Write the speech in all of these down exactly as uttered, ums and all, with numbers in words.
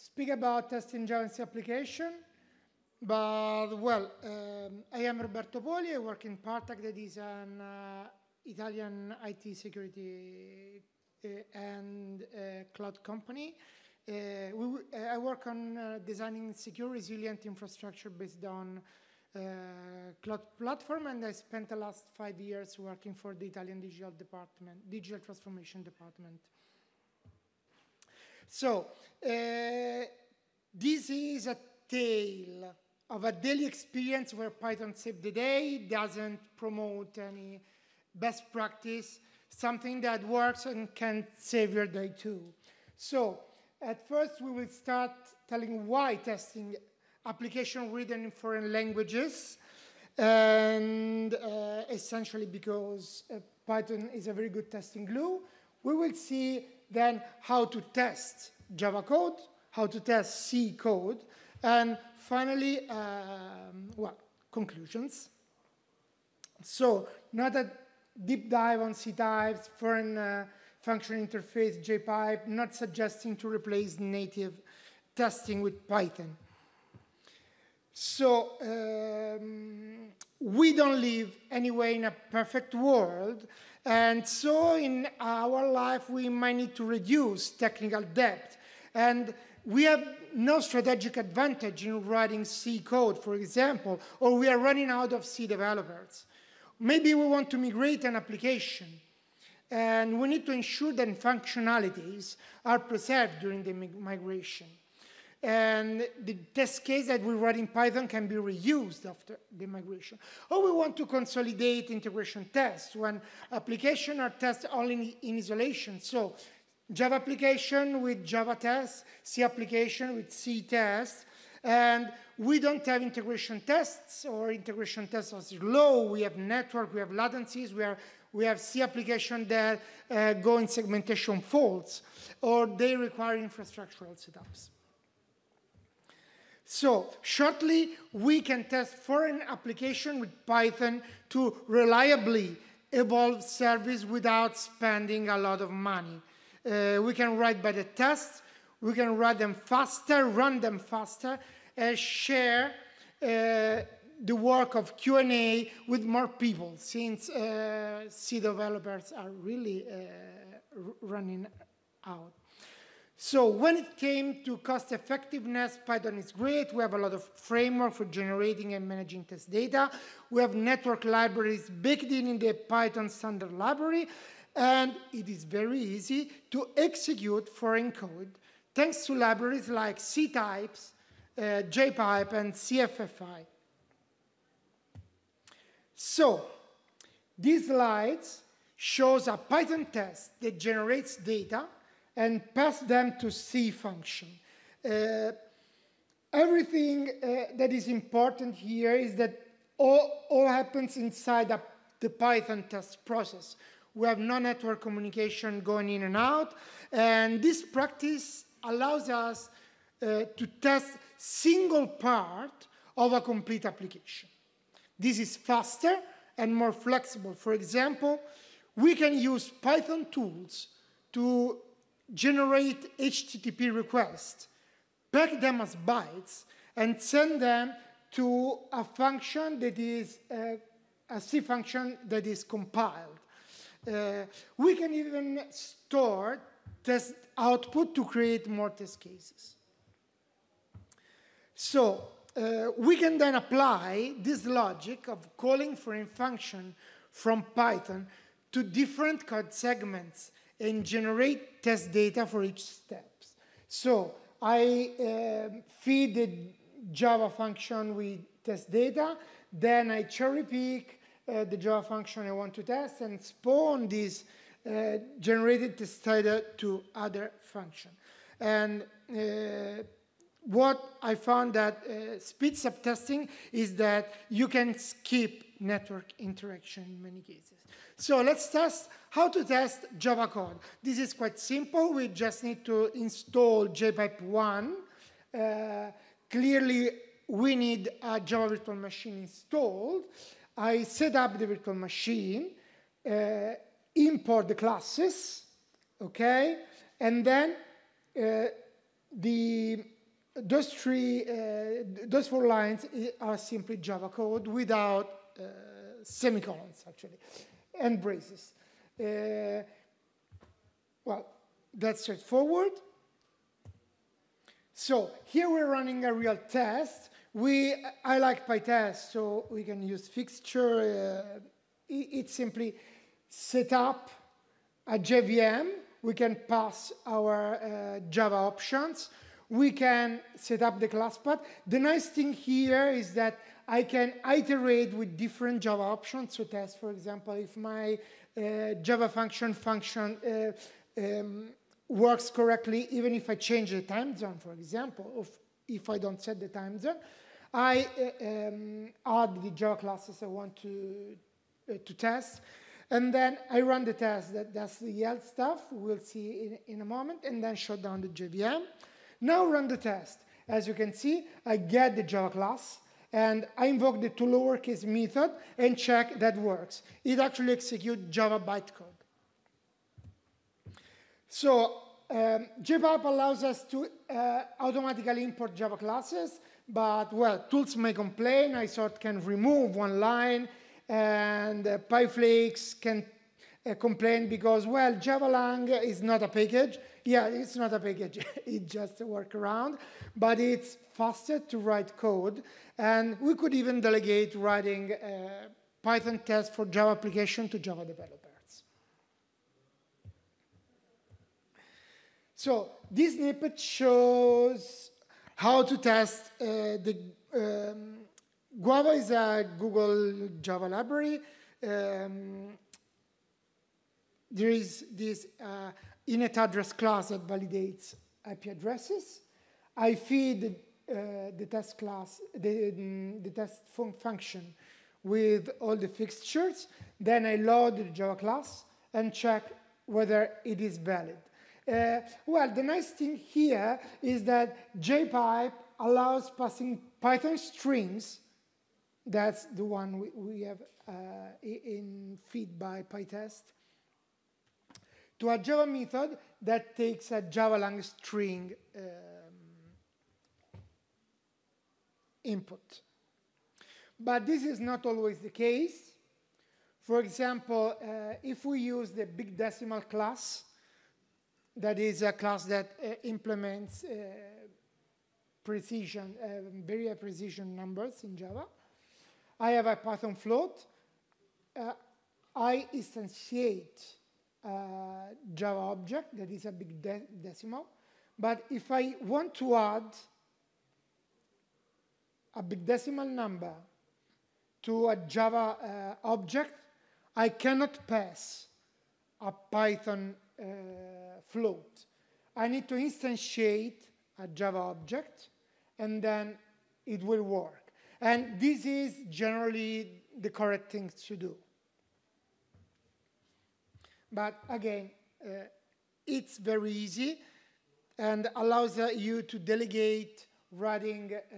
speak about testing J S O N application. But, well, um, I am Roberto Poli. I work in Partak, that is an uh, Italian I T security uh, and uh, cloud company. Uh, we, uh, I work on uh, designing secure, resilient infrastructure based on uh, cloud platform, and I spent the last five years working for the Italian digital department, digital transformation department. So, uh, this is a tale of a daily experience where Python saved the day, doesn't promote any best practice, something that works and can save your day too. So, at first, we will start telling why testing application written in foreign languages, and uh, essentially because uh, Python is a very good testing glue. We will see then how to test Java code, how to test C code, and finally, um, well, conclusions. So, not a deep dive on C types, foreign uh, function interface, JPype, not suggesting to replace native testing with Python. So, um, we don't live anyway in a perfect world, and so in our life we might need to reduce technical debt. And we have no strategic advantage in writing C code, for example, or we are running out of C developers. Maybe we want to migrate an application, and we need to ensure that functionalities are preserved during the migration. And the test case that we write in Python can be reused after the migration. Or we want to consolidate integration tests when applications are tested only in isolation. So Java application with Java tests, C application with C tests, and we don't have integration tests, or integration tests are slow. We have network, we have latencies, we are We have C applications that uh, go in segmentation faults, or they require infrastructural setups. So, shortly, we can test foreign applications with Python to reliably evolve service without spending a lot of money. Uh, we can write better tests, we can write them faster, run them faster, and share uh, the work of Q and A with more people, since uh, C developers are really uh, running out. So when it came to cost effectiveness, Python is great. We have a lot of framework for generating and managing test data. We have network libraries baked in in the Python standard library, and it is very easy to execute foreign code thanks to libraries like Ctypes, uh, JPype, and C F F I. So, these slides shows a Python test that generates data and passes them to C function. Uh, everything uh, that is important here is that all, all happens inside a, the Python test process. We have no network communication going in and out, and this practice allows us uh, to test single part of a complete application. This is faster and more flexible. For example, we can use Python tools to generate H T T P requests, pack them as bytes, and send them to a function that is uh, a C function that is compiled. Uh, we can even store test output to create more test cases. So, Uh, we can then apply this logic of calling foreign function from Python to different code segments and generate test data for each step. So I uh, feed the Java function with test data, then I cherry pick uh, the Java function I want to test and spawn this uh, generated test data to other function. And uh, what I found that uh, speeds up testing is that you can skip network interaction in many cases. So let's test how to test Java code. This is quite simple. We just need to install JPype one. Uh, clearly, we need a Java virtual machine installed. I set up the virtual machine, uh, import the classes, okay, and then uh, the those three uh, those four lines are simply Java code without uh, semicolons actually and braces. Uh, well, that's straightforward. So here we're running a real test. We I like PyTest, so we can use fixture. Uh, it, it simply set up a J V M. We can pass our uh, Java options. We can set up the class path. The nice thing here is that I can iterate with different Java options. So test, for example, if my uh, Java function function uh, um, works correctly, even if I change the time zone, for example, or if I don't set the time zone, I uh, um, add the Java classes I want to, uh, to test. And then I run the test. That, that's the yield stuff. We'll see in, in a moment. And then shut down the J V M. Now run the test. As you can see, I get the Java class. And I invoke the toLowerCase method and check that works. It actually executes Java bytecode. So um, JPype allows us to uh, automatically import Java classes. But, well, tools may complain. I sort can remove one line. And uh, PyFlakes can uh, complain because, well, JavaLang is not a package. Yeah, it's not a package. It's just a workaround. But it's faster to write code. And we could even delegate writing uh, Python tests for Java application to Java developers. So this snippet shows how to test uh, the... Um, Guava is a Google Java library. Um, there is this uh, init address class that validates I P addresses. I feed uh, the test class, the, um, the test fun function with all the fixtures. Then I load the Java class and check whether it is valid. Uh, well, the nice thing here is that JPype allows passing Python strings. That's the one we, we have uh, in feed by PyTest to a Java method that takes a JavaLang string um, input. But this is not always the case. For example, uh, if we use the Big Decimal class, that is a class that uh, implements uh, precision, uh, very precision numbers in Java. I have a Python float. Uh, I instantiate a Java object that is a big de decimal. But if I want to add a big decimal number to a Java uh, object, I cannot pass a Python uh, float. I need to instantiate a Java object, and then it will work. And this is generally the correct thing to do. But again, uh, it's very easy and allows uh, you to delegate writing uh,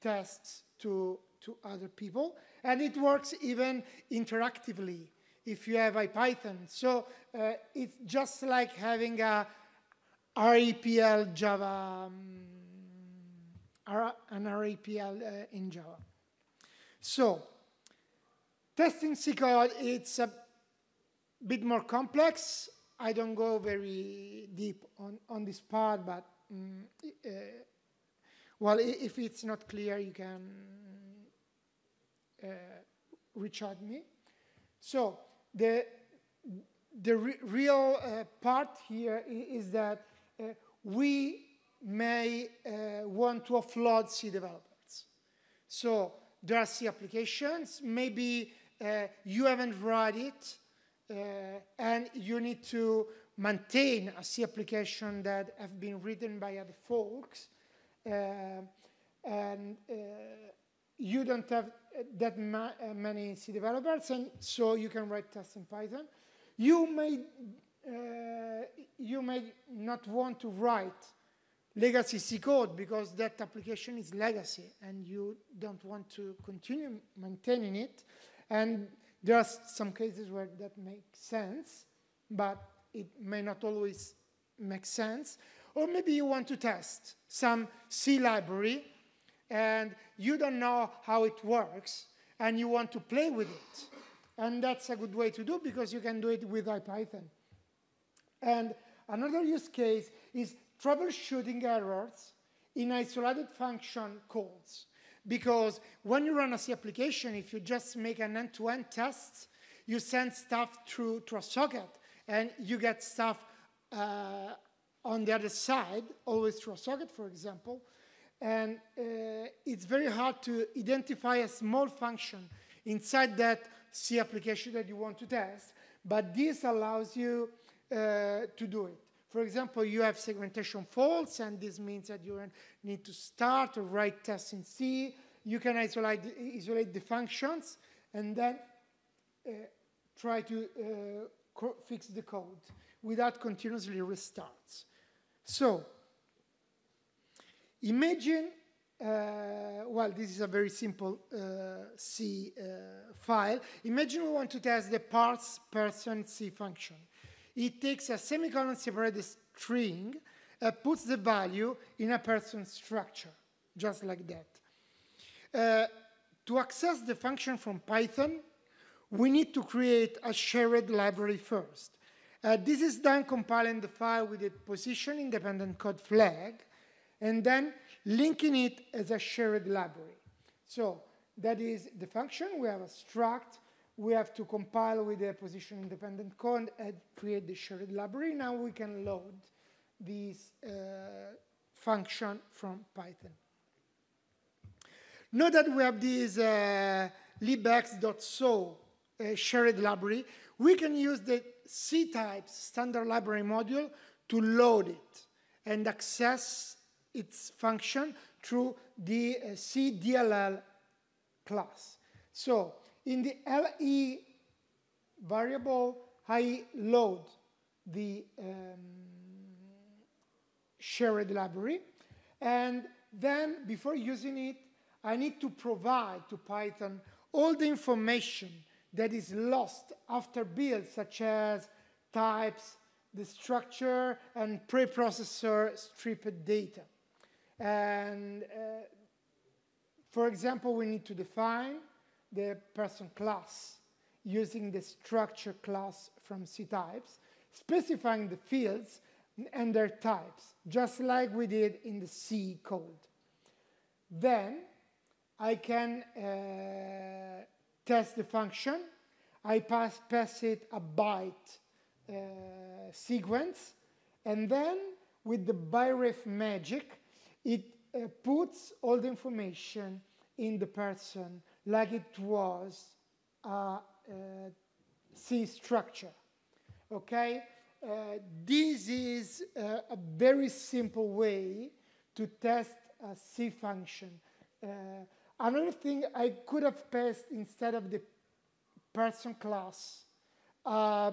tests to, to other people. And it works even interactively if you have IPython. So uh, it's just like having a R E P L Java um, an R E P L uh, in Java. So testing C code, it's a bit more complex. I don't go very deep on, on this part, but um, uh, well, if it's not clear, you can uh, reach out to me. So the, the re real uh, part here is that uh, we may uh, want to offload C developers. So there are C applications. Maybe uh, you haven't run it, uh, and you need to maintain a C application that have been written by other folks, uh, and uh, you don't have that ma uh, many C developers, and so you can write tests in Python. You may, uh, you may not want to write legacy C code because that application is legacy and you don't want to continue maintaining it. And there are some cases where that makes sense, but it may not always make sense. Or maybe you want to test some C library and you don't know how it works and you want to play with it. And that's a good way to do, because you can do it with IPython. And another use case is troubleshooting errors in isolated function calls. Because when you run a C application, if you just make an end-to-end test, you send stuff through to a socket, and you get stuff uh, on the other side, always through a socket, for example. And uh, it's very hard to identify a small function inside that C application that you want to test, but this allows you uh, to do it. For example, you have segmentation faults, and this means that you need to start or write tests in C. You can isolate, isolate the functions and then uh, try to uh, fix the code without continuously restarts. So imagine, uh, well, this is a very simple uh, C uh, file. Imagine we want to test the parse person C function. It takes a semicolon separated string and puts the value in a person structure, just like that. Uh, to access the function from Python, we need to create a shared library first. Uh, this is done compiling the file with a position-independent code flag, and then linking it as a shared library. So that is the function. We have a struct. We have to compile with a position-independent code and create the shared library. Now we can load this uh, function from Python. Note that we have this uh, libx.so uh, shared library. We can use the Ctypes standard library module to load it and access its function through the uh, C D L L class. So in the L E variable, I load the um, shared library. And then, before using it, I need to provide to Python all the information that is lost after build, such as types, the structure, and preprocessor stripped data. And, uh, for example, we need to define the person class using the structure class from Ctypes, specifying the fields and their types, just like we did in the C code. Then I can uh, test the function. I pass, pass it a byte uh, sequence, and then with the byref magic, it uh, puts all the information in the person like it was a, a C structure, okay? Uh, this is uh, a very simple way to test a C function. Uh, another thing I could have passed instead of the person class, uh,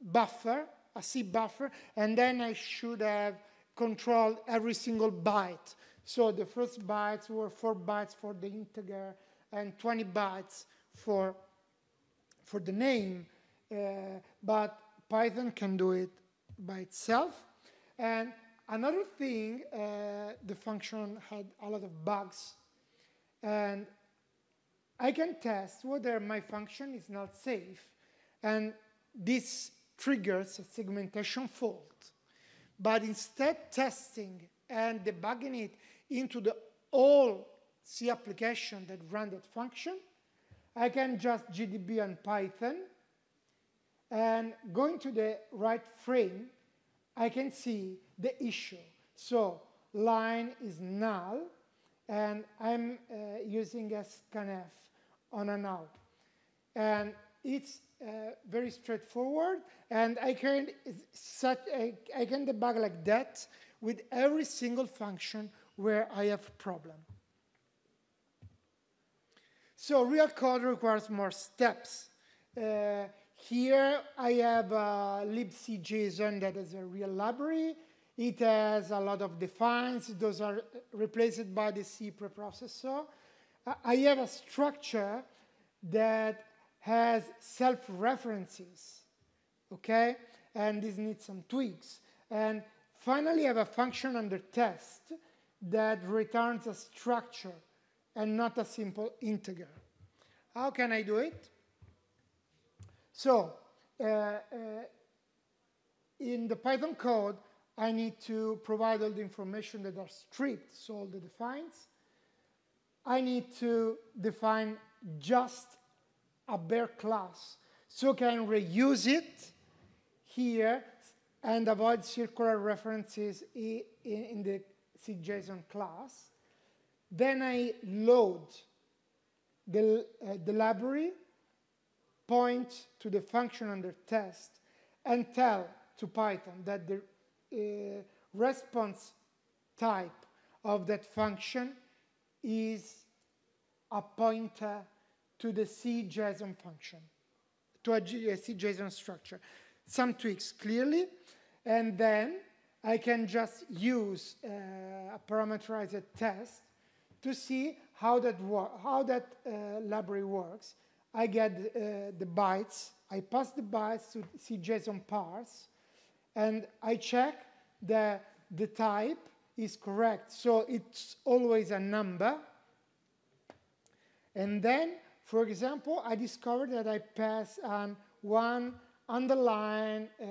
buffer, a C buffer, and then I should have controlled every single byte. So the first bytes were four bytes for the integer, and twenty bytes for, for the name, uh, but Python can do it by itself. And another thing, uh, the function had a lot of bugs, and I can test whether my function is not safe, and this triggers a segmentation fault. But instead testing and debugging it into the all C application that ran that function, I can just G D B and Python, and going to the right frame, I can see the issue. So line is null, and I'm uh, using scanf on a null. And it's uh, very straightforward, and I can, such, I, I can debug like that with every single function where I have a problem. So real code requires more steps. Uh, here I have a libcJSON that is a real library. It has a lot of defines. Those are replaced by the C preprocessor. I have a structure that has self-references, okay? And this needs some tweaks. And Finally, I have a function under test that returns a structure and not a simple integer. How can I do it? So, uh, uh, in the Python code, I need to provide all the information that are stripped, so all the defines. I need to define just a bare class, so I can reuse it here and avoid circular references in the libcJSON class. Then I load the, uh, the library, point to the function under test, and tell to Python that the uh, response type of that function is a pointer to the C JSON function, to a C JSON structure. Some tweaks clearly, and then I can just use uh, a parameterized test to see how that, how that uh, library works. I get uh, the bytes, I pass the bytes to C JSON parse, and I check that the type is correct, so it's always a number. And then, for example, I discovered that I pass an one underline uh,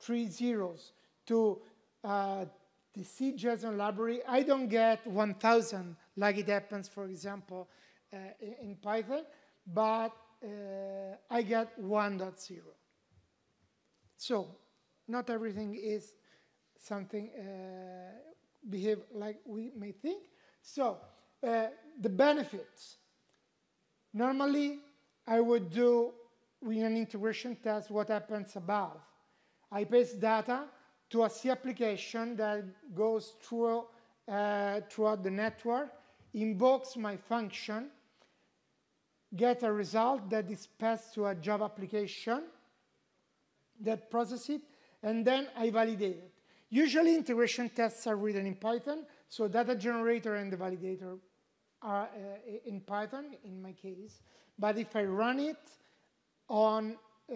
three zeros to uh, the C JSON library. I don't get one thousand like it happens, for example, uh, in Python, but uh, I get one point zero. So not everything is something uh, behave like we may think. So uh, the benefits. Normally, I would do in an integration test what happens above. I paste data to a C application that goes through, uh, throughout the network, invokes my function, gets a result that is passed to a Java application that processes it, and then I validate it. Usually, integration tests are written in Python, so data generator and the validator are uh, in Python, in my case. But if I run it, on uh,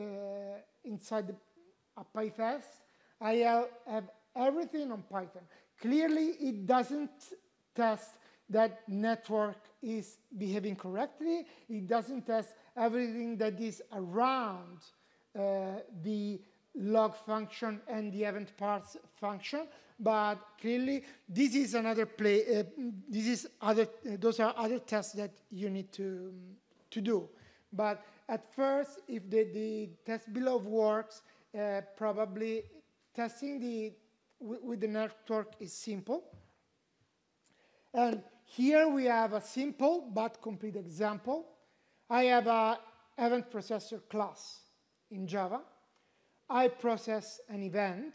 inside the, a PyTest, I have, have everything on Python. Clearly, it doesn't test that network is behaving correctly. It doesn't test everything that is around uh, the log function and the event parse function. But clearly, this is another play. Uh, this is other. Uh, those are other tests that you need to um, to do. But at first, if the, the test below works, uh, probably testing the, with the network is simple. And here we have a simple but complete example. I have an event processor class in Java. I process an event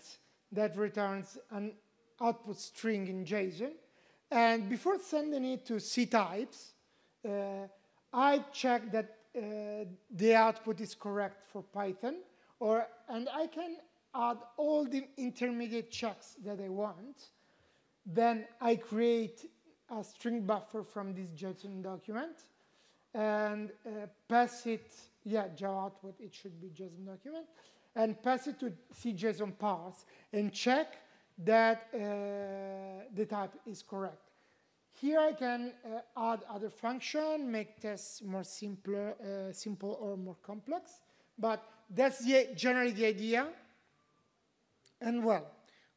that returns an output string in JSON. And before sending it to Ctypes, uh, I check that Uh, the output is correct for Python, or, and I can add all the intermediate checks that I want. Then I create a string buffer from this JSON document and uh, pass it, yeah, Java output, it should be JSON document, and pass it to C JSON parse and check that uh, the type is correct. Here I can uh, add other function, make tests more simpler, uh, simple or more complex. But that's the, generally the idea. And well,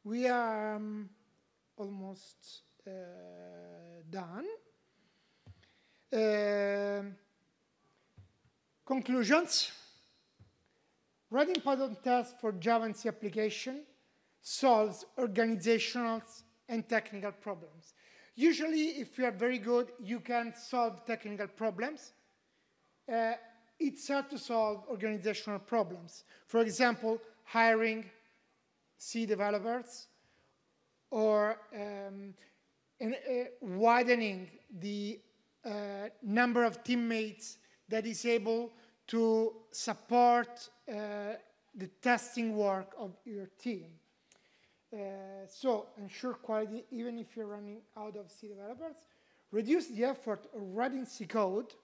we are um, almost uh, done. Uh, conclusions. Writing Python tests for Java and C application solves organizational and technical problems. Usually, if you are very good, you can solve technical problems. Uh, it's hard to solve organizational problems. For example, hiring C developers or um, and, uh, widening the uh, number of teammates that is able to support uh, the testing work of your team. Uh, so ensure quality even if you're running out of C developers, reduce the effort of writing C code,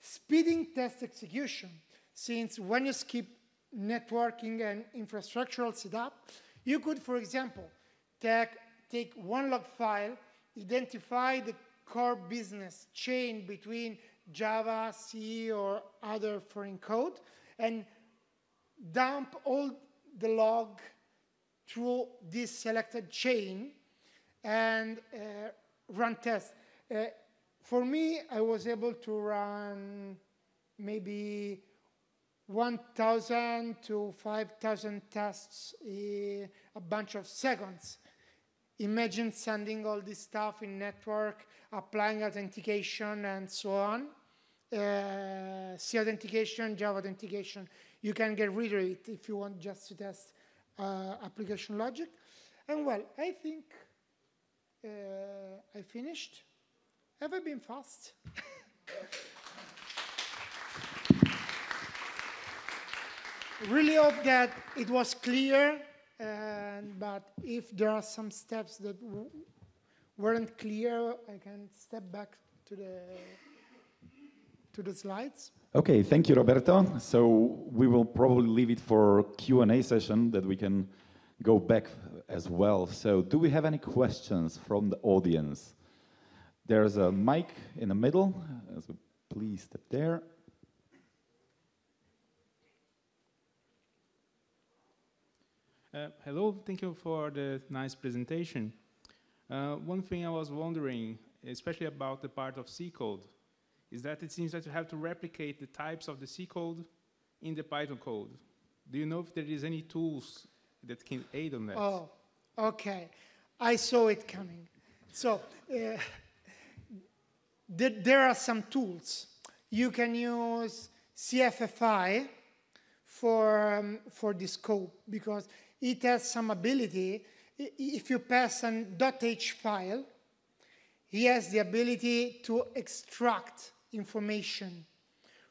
speeding test execution, since when you skip networking and infrastructural setup, you could, for example, take, take one log file, identify the core business chain between Java, C, or other foreign code, and dump all the log through this selected chain and uh, run tests. Uh, for me, I was able to run maybe one thousand to five thousand tests in a bunch of seconds. Imagine sending all this stuff in network, applying authentication, and so on. Uh, C authentication, Java authentication. You can get rid of it if you want just to test uh, application logic. And well, I think uh, I finished. Have I been fast? Really hope that it was clear, and, but if there are some steps that w weren't clear, I can step back to the, to the slides. Okay, thank you, Roberto. So we will probably leave it for Q and A session that we can go back as well. So do we have any questions from the audience? There's a mic in the middle, so please step there. Uh, hello, thank you for the nice presentation. Uh, one thing I was wondering, especially about the part of C code, is that it seems that you have to replicate the types of the C code in the Python code. Do you know if there is any tools that can aid on that? Oh, okay. I saw it coming. So uh, th there are some tools. You can use C F F I for, um, for this code because it has some ability. If you pass a .h file, he has the ability to extract information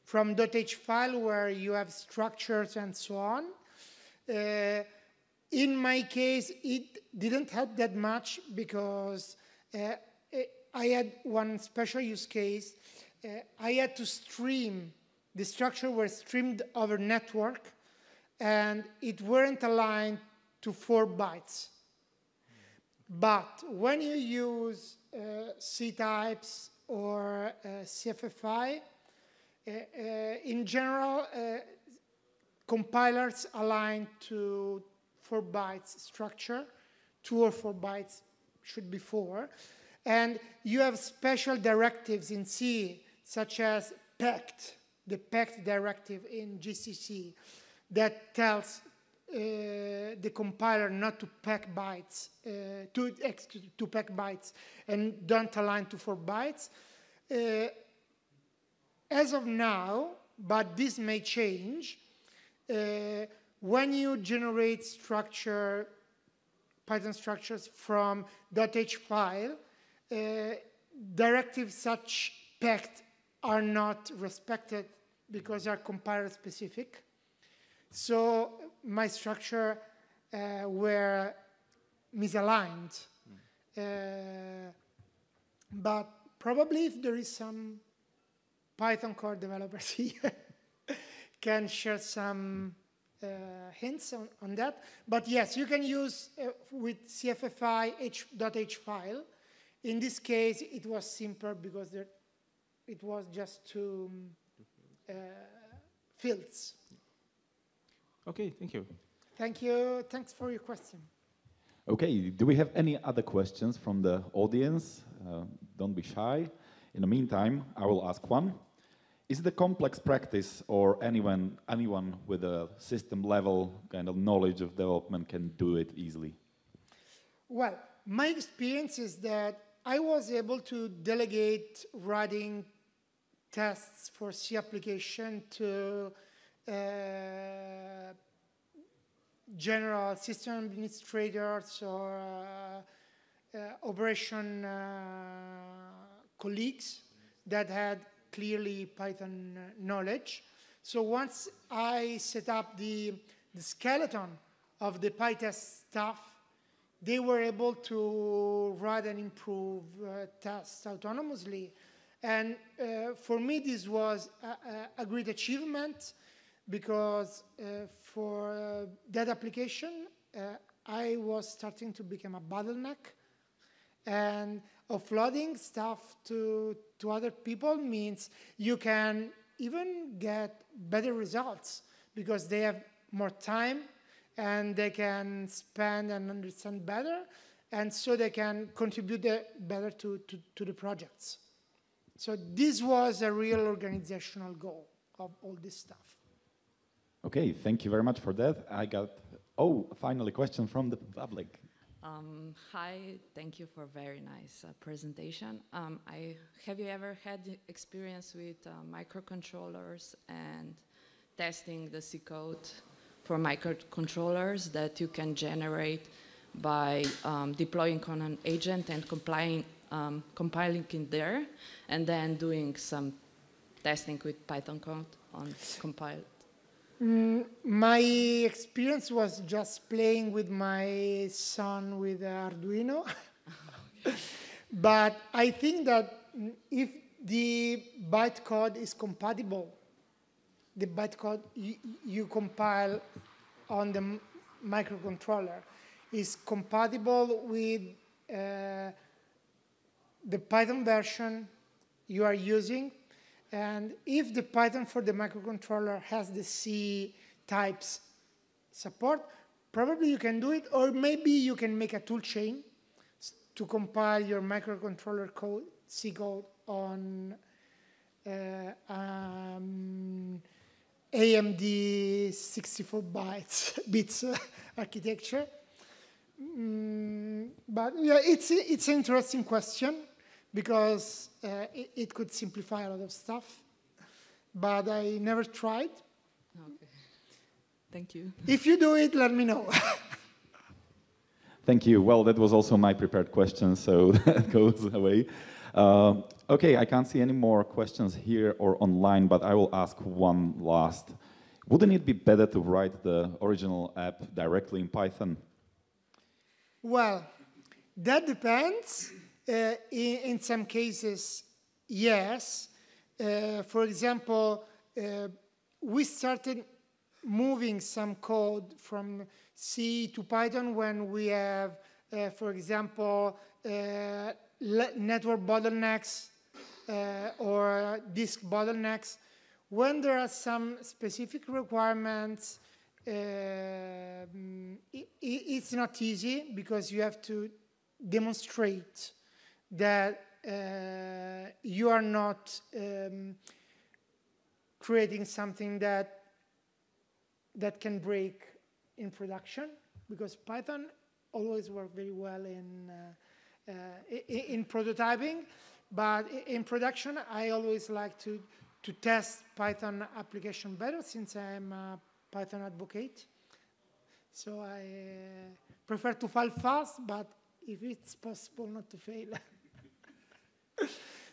from .h file where you have structures and so on. Uh, in my case, it didn't help that much because uh, I had one special use case. Uh, I had to stream. The structure was streamed over network, and it weren't aligned to four bytes. But when you use uh, Ctypes or uh, C F F I, uh, uh, in general, uh, compilers align to four bytes structure. Two or four bytes should be four. And you have special directives in C, such as P E C T, the P E C T directive in G C C, that tells uh, the compiler not to pack bytes, uh, to, to pack bytes, and don't align to four bytes. Uh, as of now, but this may change, uh, when you generate structure, Python structures from .h file, uh, directives such P E C T are not respected because they are compiler specific. So my structure uh, were misaligned. Mm. Uh, but probably if there is some Python core developers here can share some uh, hints on, on that. But yes, you can use uh, with C F F I h.h file. In this case, it was simpler because there it was just two um, uh, fields. Okay, thank you. Thank you. Thanks for your question. Okay, do we have any other questions from the audience? Uh, don't be shy. In the meantime, I will ask one. Is it a complex practice, or anyone, anyone with a system level kind of knowledge of development can do it easily? Well, my experience is that I was able to delegate writing tests for C application to Uh, general system administrators or uh, uh, operation uh, colleagues that had clearly Python knowledge. So once I set up the, the skeleton of the PyTest stuff, they were able to write and improve uh, tests autonomously. And uh, for me, this was a, a great achievement because uh, for uh, that application, uh, I was starting to become a bottleneck, and offloading stuff to, to other people means you can even get better results because they have more time and they can spend and understand better, and so they can contribute better to, to, to the projects. So this was a real organizational goal of all this stuff. Okay, thank you very much for that. I got, oh, finally a question from the public. Um, hi, thank you for a very nice uh, presentation. Um, I, have you ever had experience with uh, microcontrollers and testing the C code for microcontrollers that you can generate by um, deploying on an agent and complying, um, compiling in there, and then doing some testing with Python code on compiled? Mm, my experience was just playing with my son with Arduino. But I think that if the bytecode is compatible, the bytecode you compile on the microcontroller is compatible with uh, the Python version you are using. And if the Python for the microcontroller has the C types support, probably you can do it, or maybe you can make a tool chain to compile your microcontroller code, C code, on uh, um, A M D sixty-four bytes bits architecture. Mm, but yeah, it's it's an interesting question, because uh, it, it could simplify a lot of stuff, but I never tried. Okay. Thank you. If you do it, let me know. Thank you. Well, that was also my prepared question, so that goes away. Uh, okay, I can't see any more questions here or online, but I will ask one last. Wouldn't it be better to write the original app directly in Python? Well, that depends. Uh, in, in some cases, yes. Uh, for example, uh, we started moving some code from C to Python when we have, uh, for example, uh, network bottlenecks uh, or disk bottlenecks. When there are some specific requirements, uh, it, it's not easy because you have to demonstrate that uh, you are not um, creating something that that can break in production, because Python always worked very well in uh, uh, in prototyping, but in production, I always like to to test Python application better since I'm a Python advocate. So I uh, prefer to fail fast, but if it's possible not to fail.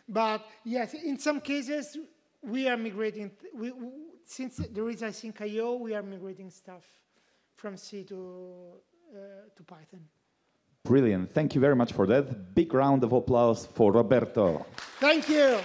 But yes, in some cases, we are migrating. We, we, since there is async I O, we are migrating stuff from C to, uh, to Python. Brilliant. Thank you very much for that. Big round of applause for Roberto. Thank you.